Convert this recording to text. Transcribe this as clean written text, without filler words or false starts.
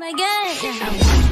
when I get it.